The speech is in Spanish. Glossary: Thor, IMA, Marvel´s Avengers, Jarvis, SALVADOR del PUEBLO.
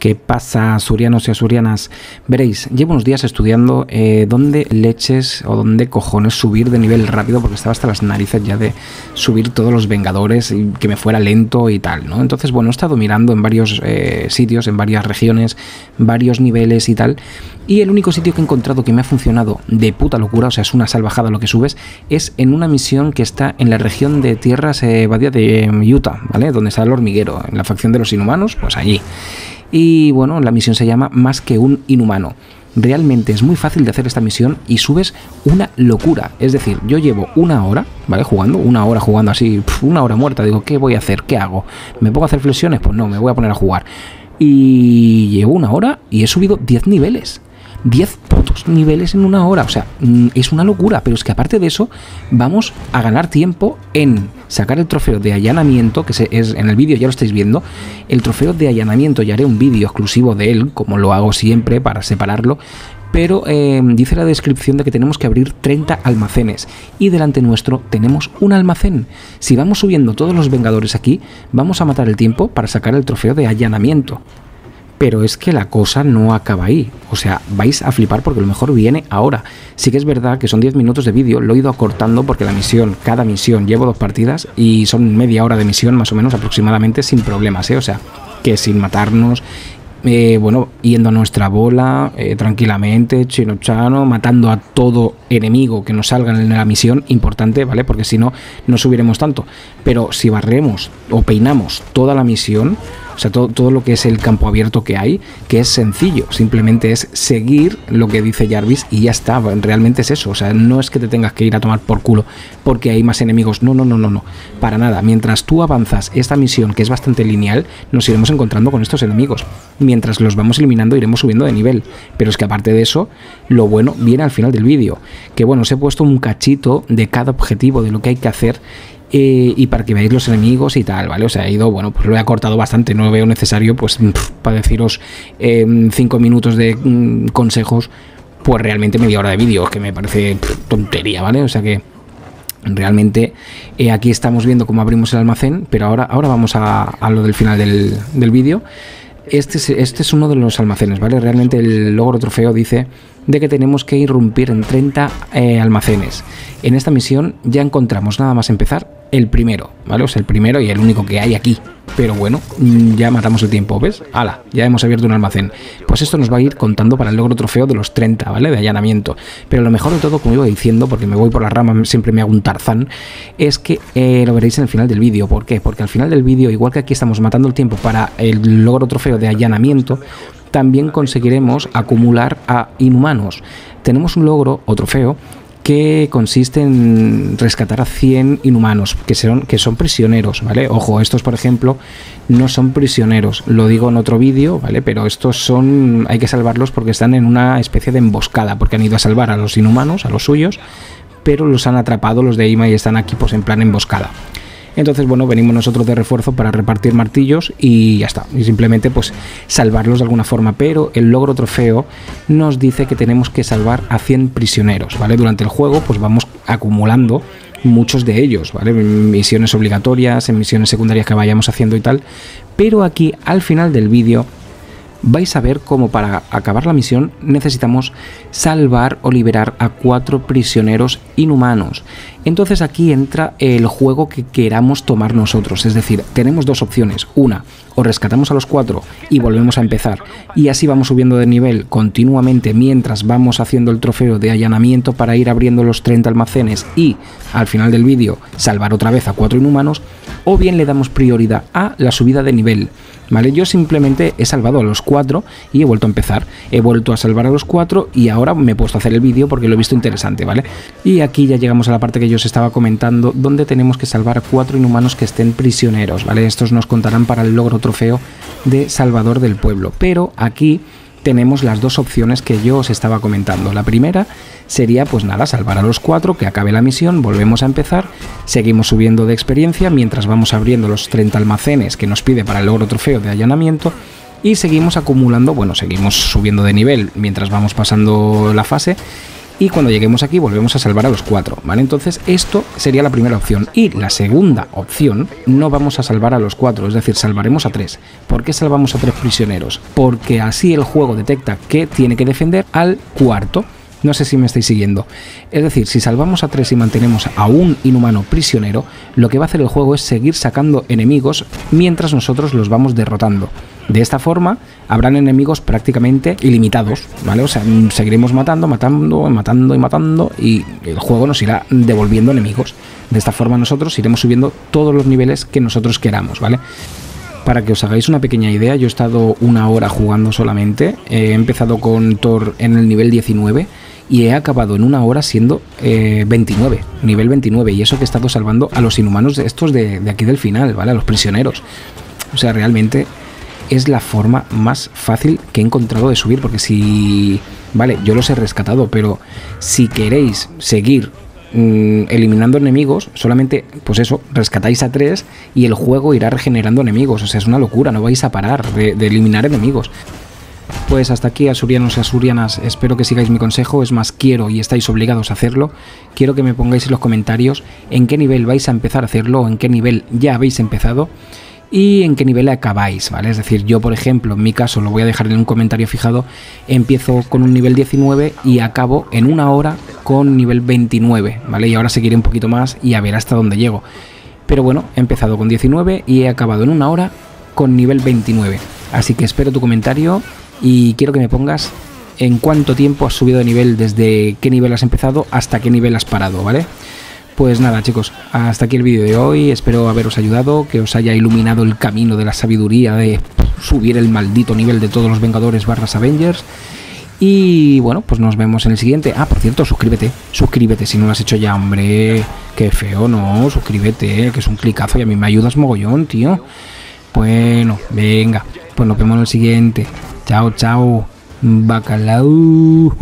¿Qué pasa, asturianos y asturianas? Veréis, llevo unos días estudiando dónde leches o dónde cojones subir de nivel rápido, porque estaba hasta las narices ya de subir todos los Vengadores y que me fuera lento y tal, ¿no? Entonces, bueno, he estado mirando en varios sitios, en varias regiones, varios niveles y tal, y el único sitio que he encontrado que me ha funcionado de puta locura, o sea, es una salvajada lo que subes, es en una misión que está en la región de tierras, Badía de Utah, ¿vale? Donde está el hormiguero, en la facción de los inhumanos, pues allí. Y bueno, la misión se llama Más que un inhumano. Realmente es muy fácil de hacer esta misión y subes una locura. Es decir, yo llevo una hora, ¿vale? Jugando, jugando así, una hora muerta. Digo, ¿qué voy a hacer? ¿Qué hago? ¿Me pongo a hacer flexiones? Pues no, me voy a poner a jugar. Y llevo una hora y he subido 10 niveles. 10 putos niveles en una hora. O sea, es una locura. Pero es que aparte de eso, vamos a ganar tiempo en sacar el trofeo de allanamiento, que es en el vídeo ya lo estáis viendo. El trofeo de allanamiento, ya haré un vídeo exclusivo de él, como lo hago siempre, para separarlo. Pero dice la descripción de que tenemos que abrir 30 almacenes y delante nuestro tenemos un almacén. Si vamos subiendo todos los Vengadores aquí, vamos a matar el tiempo para sacar el trofeo de allanamiento. Pero es que la cosa no acaba ahí, o sea, vais a flipar porque lo mejor viene ahora. Sí que es verdad que son 10 minutos de vídeo, lo he ido acortando porque la misión, cada misión, llevo 2 partidas y son media hora de misión más o menos aproximadamente sin problemas, ¿eh? O sea, que sin matarnos, bueno, yendo a nuestra bola, tranquilamente, chino-chano, matando a todo enemigo que nos salga en la misión, importante, ¿vale? Porque si no, no subiremos tanto. Pero si barremos o peinamos toda la misión, o sea, todo lo que es el campo abierto que hay, que es sencillo, simplemente es seguir lo que dice Jarvis y ya está, realmente es eso, o sea, no es que te tengas que ir a tomar por culo porque hay más enemigos, no, para nada. Mientras tú avanzas esta misión, que es bastante lineal, nos iremos encontrando con estos enemigos, mientras los vamos eliminando iremos subiendo de nivel, pero es que aparte de eso, lo bueno viene al final del vídeo, que bueno, os he puesto un cachito de cada objetivo, de lo que hay que hacer, y para que veáis los enemigos y tal, ¿vale? O sea, he ido, bueno, pues lo he acortado bastante, no lo veo necesario, pues, para deciros 5 minutos de consejos, pues realmente media hora de vídeo, que me parece tontería, ¿vale? O sea que realmente aquí estamos viendo cómo abrimos el almacén, pero ahora vamos a lo del final del vídeo. Este es uno de los almacenes, ¿vale? Realmente el logro trofeo dice de que tenemos que irrumpir en 30 almacenes. En esta misión ya encontramos, nada más empezar, el primero, ¿vale? O sea, el primero y el único que hay aquí. Pero bueno, ya matamos el tiempo, ¿ves? ¡Hala! Ya hemos abierto un almacén. Pues esto nos va a ir contando para el logro trofeo de los 30, ¿vale? De allanamiento. Pero lo mejor de todo, como iba diciendo, porque me voy por las ramas, siempre me hago un Tarzán, es que lo veréis en el final del vídeo. ¿Por qué? Porque al final del vídeo, igual que aquí estamos matando el tiempo para el logro trofeo de allanamiento, también conseguiremos acumular a inhumanos. Tenemos un logro o trofeo que consiste en rescatar a 100 inhumanos, que son prisioneros, ¿vale? Ojo, estos, por ejemplo, no son prisioneros, lo digo en otro vídeo, ¿vale? Pero estos son, hay que salvarlos porque están en una especie de emboscada, porque han ido a salvar a los inhumanos, a los suyos, pero los han atrapado los de IMA y están aquí, pues, en plan emboscada. Entonces, bueno, venimos nosotros de refuerzo para repartir martillos y ya está. Y simplemente, pues, salvarlos de alguna forma. Pero el logro trofeo nos dice que tenemos que salvar a 100 prisioneros, ¿vale? Durante el juego, pues, vamos acumulando muchos de ellos, ¿vale? En misiones obligatorias, en misiones secundarias que vayamos haciendo y tal. Pero aquí, al final del vídeo, vais a ver cómo para acabar la misión necesitamos salvar o liberar a 4 prisioneros inhumanos. Entonces aquí entra el juego que queramos tomar nosotros, es decir, tenemos dos opciones, una, o rescatamos a los 4 y volvemos a empezar, y así vamos subiendo de nivel continuamente mientras vamos haciendo el trofeo de allanamiento para ir abriendo los 30 almacenes y, al final del vídeo, salvar otra vez a 4 inhumanos, o bien le damos prioridad a la subida de nivel, ¿vale? Yo simplemente he salvado a los 4 y he vuelto a empezar, he vuelto a salvar a los 4 y ahora me he puesto a hacer el vídeo porque lo he visto interesante, ¿vale? Y aquí ya llegamos a la parte que yo os estaba comentando, donde tenemos que salvar a 4 inhumanos que estén prisioneros, ¿vale? Estos nos contarán para el logro trofeo de Salvador del Pueblo, pero aquí tenemos las dos opciones que yo os estaba comentando. La primera sería, pues nada, salvar a los 4, que acabe la misión, volvemos a empezar, seguimos subiendo de experiencia mientras vamos abriendo los 30 almacenes que nos pide para el logro trofeo de allanamiento y seguimos acumulando, bueno, seguimos subiendo de nivel mientras vamos pasando la fase. y cuando lleguemos aquí volvemos a salvar a los cuatro, ¿vale? Entonces esto sería la primera opción. Y la segunda opción, no vamos a salvar a los cuatro, es decir, salvaremos a tres. ¿Por qué salvamos a tres prisioneros? Porque así el juego detecta que tiene que defender al cuarto. No sé si me estáis siguiendo. Es decir, si salvamos a tres y mantenemos a un inhumano prisionero, lo que va a hacer el juego es seguir sacando enemigos mientras nosotros los vamos derrotando. De esta forma habrán enemigos prácticamente ilimitados, ¿vale? O sea, seguiremos matando y el juego nos irá devolviendo enemigos. De esta forma nosotros iremos subiendo todos los niveles que nosotros queramos, ¿vale? Para que os hagáis una pequeña idea, yo he estado una hora jugando solamente, he empezado con Thor en el nivel 19 y he acabado en una hora siendo nivel 29, y eso que he estado salvando a los inhumanos estos de aquí del final, ¿vale? A los prisioneros. O sea, realmente es la forma más fácil que he encontrado de subir, porque si... Vale, yo los he rescatado, pero si queréis seguir eliminando enemigos, solamente, pues eso, rescatáis a tres y el juego irá regenerando enemigos. O sea, es una locura, no vais a parar de eliminar enemigos. Pues hasta aquí, asurianos y asurianas, espero que sigáis mi consejo, es más, quiero y estáis obligados a hacerlo. Quiero que me pongáis en los comentarios en qué nivel vais a empezar a hacerlo, en qué nivel ya habéis empezado y en qué nivel acabáis, ¿vale? Es decir, yo, por ejemplo, en mi caso, lo voy a dejar en un comentario fijado, empiezo con un nivel 19 y acabo en una hora con nivel 29, ¿vale? Y ahora seguiré un poquito más y a ver hasta dónde llego. Pero bueno, he empezado con 19 y he acabado en una hora con nivel 29. Así que espero tu comentario y quiero que me pongas en cuánto tiempo has subido de nivel, desde qué nivel has empezado hasta qué nivel has parado, ¿vale? Pues nada, chicos, hasta aquí el vídeo de hoy, espero haberos ayudado, que os haya iluminado el camino de la sabiduría de subir el maldito nivel de todos los Vengadores / Avengers, y bueno, pues nos vemos en el siguiente. Ah, por cierto, suscríbete si no lo has hecho ya, hombre, qué feo, no, suscríbete, que es un clicazo y a mí me ayudas mogollón, tío. Bueno, venga, pues nos vemos en el siguiente, chao, bacalao.